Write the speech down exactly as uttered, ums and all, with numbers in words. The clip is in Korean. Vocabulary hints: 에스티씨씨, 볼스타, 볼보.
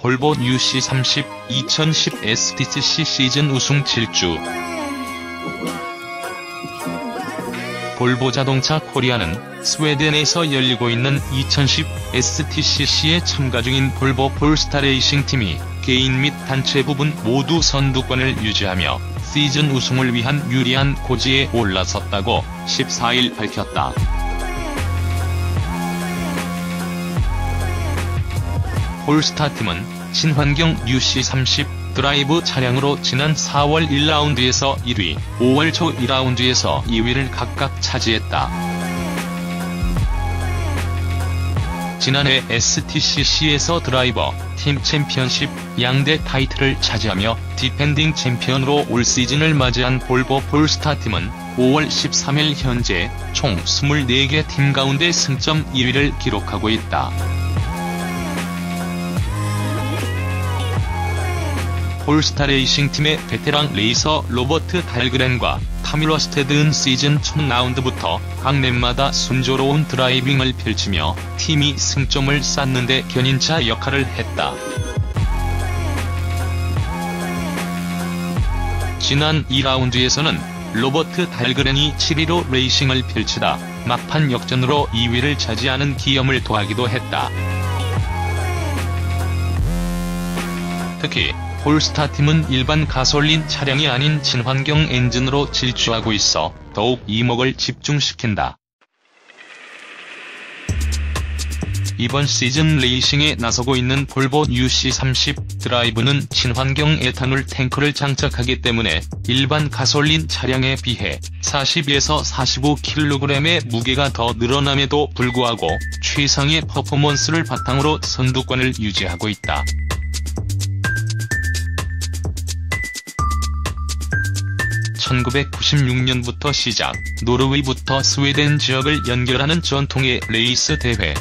볼보 유씨 삼십 이천십 에스티씨씨 시즌 우승 질주. 볼보 자동차 코리아는 스웨덴에서 열리고 있는 이천십 에스티씨씨에 참가 중인 볼보 볼스타 레이싱 팀이 개인 및 단체 부분 모두 선두권을 유지하며 시즌 우승을 위한 유리한 고지에 올라섰다고 십사일 밝혔다. 볼스타팀은 친환경 유씨 삼십 드라이브 차량으로 지난 사월 일 라운드에서 일위, 오월 초 이 라운드에서 이위를 각각 차지했다. 지난해 에스티씨씨에서 드라이버, 팀 챔피언십, 양대 타이틀을 차지하며 디펜딩 챔피언으로 올 시즌을 맞이한 볼보 볼스타팀은 오월 십삼일 현재 총 이십사개 팀 가운데 승점 일위를 기록하고 있다. 볼스타 레이싱팀의 베테랑 레이서 로버트 달그렌과 타미 러스테드는 시즌 첫 라운드부터 각 랩마다 순조로운 드라이빙을 펼치며 팀이 승점을 쌓는 데 견인차 역할을 했다. 지난 이 라운드에서는 로버트 달그렌이 칠위로 레이싱을 펼치다 막판 역전으로 이위를 차지하는 기염을 더하기도 했다. 특히 볼스타팀은 일반 가솔린 차량이 아닌 친환경 엔진으로 질주하고 있어 더욱 이목을 집중시킨다. 이번 시즌 레이싱에 나서고 있는 볼보 유씨 삼십 드라이브는 친환경 에탄올 탱크를 장착하기 때문에 일반 가솔린 차량에 비해 사십에서 사십오 킬로그램의 무게가 더 늘어남에도 불구하고 최상의 퍼포먼스를 바탕으로 선두권을 유지하고 있다. 천구백구십육년부터 시작, 노르웨이부터 스웨덴 지역을 연결하는 전통의 레이스 대회.